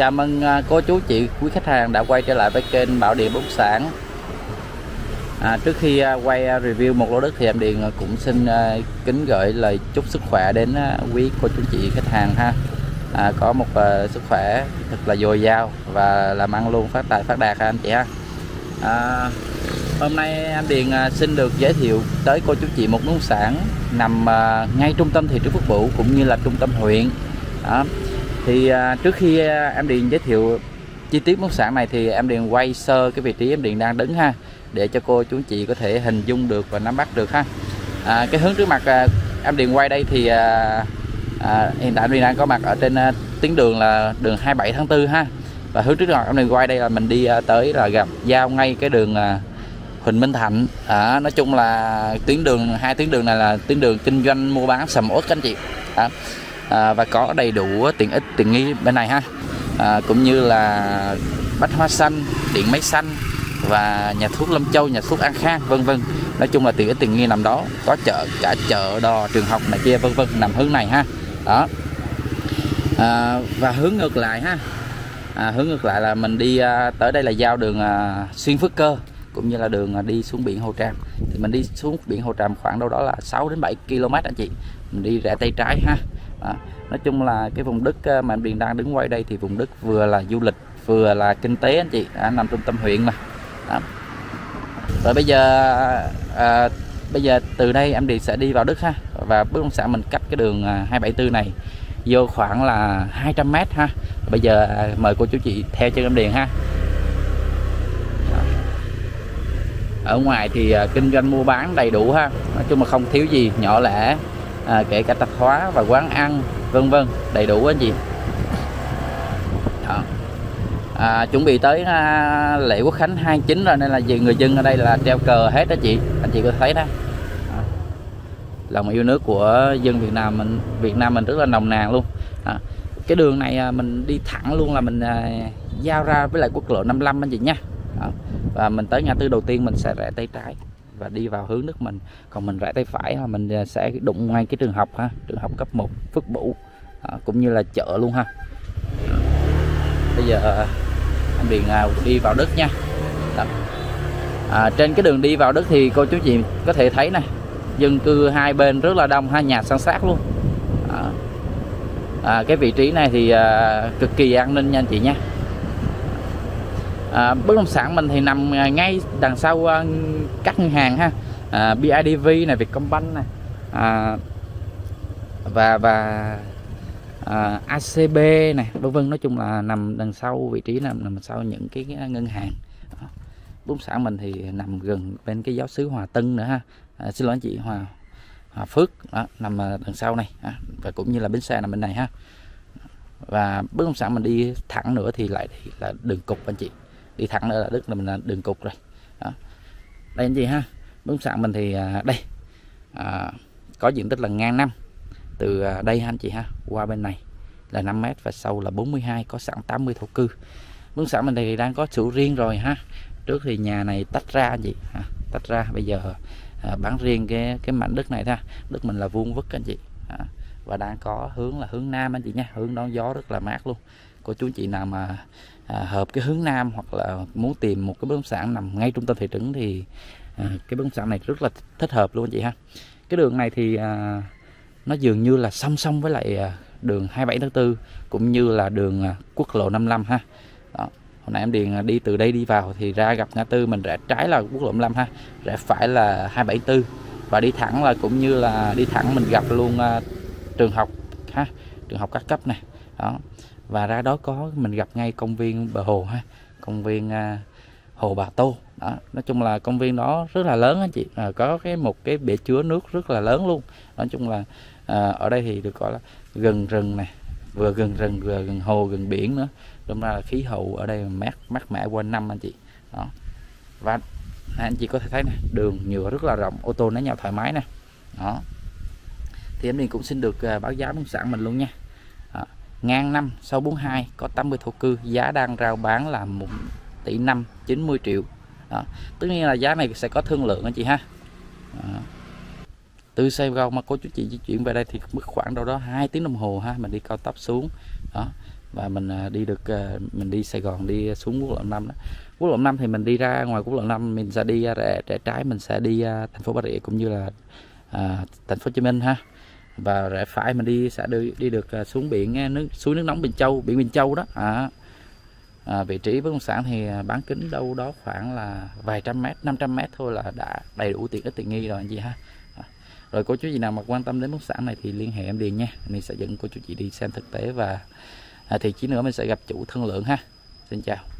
Chào mừng cô chú chị quý khách hàng đã quay trở lại với kênh Bảo Điền Bất Động Sản. Trước khi quay review một lô đất thì em Điền cũng xin kính gửi lời chúc sức khỏe đến quý cô chú chị khách hàng ha. Có một sức khỏe thật là dồi dào và làm ăn luôn phát tài phát đạt ha anh chị ha. Hôm nay em Điền xin được giới thiệu tới cô chú chị một bất động sản nằm ngay trung tâm thị trấn Phước Bửu cũng như là trung tâm huyện. Đó. Thì trước khi em Điền giới thiệu chi tiết bất động sản này thì em Điền quay sơ cái vị trí em Điền đang đứng ha, để cho cô chú chị có thể hình dung được và nắm bắt được ha. Cái hướng trước mặt em Điền quay đây thì hiện tại em Điền đang có mặt ở trên tuyến đường là đường 27 tháng 4 ha, và hướng trước mặt em Điền quay đây là mình đi tới là gặp giao ngay cái đường Huỳnh Minh Thạnh. Nói chung là tuyến đường, hai tuyến đường này là tuyến đường kinh doanh mua bán sầm uất anh chị. Và có đầy đủ tiện ích tiện nghi bên này ha, cũng như là Bách Hóa Xanh, Điện Máy Xanh và nhà thuốc Lâm Châu, nhà thuốc An Khang vân vân. Nói chung là tiện ích tiện nghi nằm đó, có chợ, cả chợ đò, trường học này kia vân vân nằm hướng này ha. Đó. Và hướng ngược lại ha, hướng ngược lại là mình đi tới đây là giao đường xuyên Phước Cơ cũng như là đường đi xuống biển Hồ Tràm. Thì mình đi xuống biển Hồ Tràm khoảng đâu đó là 6 đến 7 km anh chị. Mình đi rẽ tay trái ha. Nói chung là cái vùng đất mà em Điền đang đứng quay đây thì vùng đất vừa là du lịch vừa là kinh tế anh chị, nằm trung tâm huyện mà. Đó. Rồi bây giờ từ đây em Điền sẽ đi vào đất ha, và bất động sản mình cách cái đường 274 này vô khoảng là 200 m ha. Bây giờ mời cô chú chị theo chân em Điền ha. Ở ngoài thì kinh doanh mua bán đầy đủ ha, nói chung là không thiếu gì, nhỏ lẻ. Kể cả tạp hóa và quán ăn vân vân, đầy đủ anh chị. Chuẩn bị tới lễ Quốc Khánh 29 rồi nên là người dân ở đây là treo cờ hết đó chị, anh chị có thấy đó. Lòng yêu nước của dân Việt Nam mình rất là nồng nàn luôn. Cái đường này mình đi thẳng luôn là mình giao ra với lại quốc lộ 55 anh chị nha. Và mình tới ngã tư đầu tiên mình sẽ rẽ tay trái và đi vào hướng nước mình. Còn mình rẽ tay phải là mình sẽ đụng ngay cái trường học ha, trường học cấp 1 Phước Bửu, cũng như là chợ luôn ha. Bây giờ em Điền đi vào đất nha. Trên cái đường đi vào đất thì cô chú chị có thể thấy nè, dân cư hai bên rất là đông ha, nhà san sát luôn. Cái vị trí này thì cực kỳ an ninh nha anh chị nha. Bất động sản mình thì nằm ngay đằng sau các ngân hàng ha, BIDV này, Vietcombank này, và ACB này vân vân. Nói chung là nằm đằng sau, vị trí nằm sau những cái ngân hàng. Bất động sản mình thì nằm gần bên cái giáo xứ Hòa Tân nữa ha, xin lỗi anh chị, Hòa Phước đó, nằm đằng sau này ha. Và cũng như là bến xe nằm bên này ha. Và bất động sản mình đi thẳng nữa thì lại là đường cục anh chị, đi thẳng nữa là đất là mình là đường cục rồi. Đó. Đây anh chị ha, bất động sản mình thì đây có diện tích là ngang năm, từ đây ha anh chị ha qua bên này là 5 m và sâu là 42, có sẵn 80 thổ cư. Bất động sản mình thì đang có sổ riêng rồi ha. Trước thì nhà này tách ra anh chị ha, tách ra, bây giờ bán riêng cái mảnh đất này ha. Đất mình là vuông vức anh chị. Và đang có hướng là hướng nam anh chị nha, hướng đón gió rất là mát luôn. Cô chú chị nào mà hợp cái hướng nam hoặc là muốn tìm một cái bất động sản nằm ngay trung tâm thị trấn thì cái bất động sản này rất là thích hợp luôn anh chị ha. Cái đường này thì nó dường như là song song với lại đường 27 tháng 4 cũng như là đường quốc lộ 55 ha. Đó. Hôm nay em Điền đi từ đây đi vào thì ra gặp ngã tư, mình rẽ trái là quốc lộ 55 ha, rẽ phải là 274 và đi thẳng là cũng như là đi thẳng mình gặp luôn trường học ha, trường học các cấp này đó. Và ra đó có mình gặp ngay công viên bờ hồ ha, công viên Hồ Bà Tô đó. Nói chung là công viên đó rất là lớn anh chị, có một cái bể chứa nước rất là lớn luôn. Nói chung là ở đây thì được gọi là gần rừng này, vừa gần rừng vừa gần hồ gần biển nữa, đúng ra là khí hậu ở đây mát mẻ quanh năm anh chị đó. Và này, anh chị có thể thấy nè, đường nhựa rất là rộng, ô tô nó nhào thoải mái nè đó. Thì em Điền cũng xin được báo giá bất động sản mình luôn nha. Ngang năm, sâu 42, có 80 thổ cư, giá đang rao bán là 1,5 tỷ 90 triệu. Tất nhiên là giá này sẽ có thương lượng anh chị ha. Từ Sài Gòn mà cô chú chị di chuyển về đây thì mất khoảng đâu đó 2 tiếng đồng hồ ha, mình đi cao tốc xuống đó. và mình đi được, mình đi Sài Gòn đi xuống quốc lộ 5 đó. Quốc lộ 5 thì mình đi ra ngoài quốc lộ 5 mình sẽ đi rẽ trái, mình sẽ đi thành phố Bà Rịa cũng như là thành phố Hồ Chí Minh ha, và rẽ phải mình đi sẽ đi được xuống biển suối nước nóng Bình Châu, biển Bình Châu đó. Vị trí bất động sản thì bán kính đâu đó khoảng là vài trăm mét, 500 mét thôi là đã đầy đủ tiện ích tiện nghi rồi anh chị ha. Rồi cô chú chị nào mà quan tâm đến bất động sản này thì liên hệ em Điền nha, mình sẽ dẫn cô chú chị đi xem thực tế và thì tí nữa mình sẽ gặp chủ thương lượng ha. Xin chào.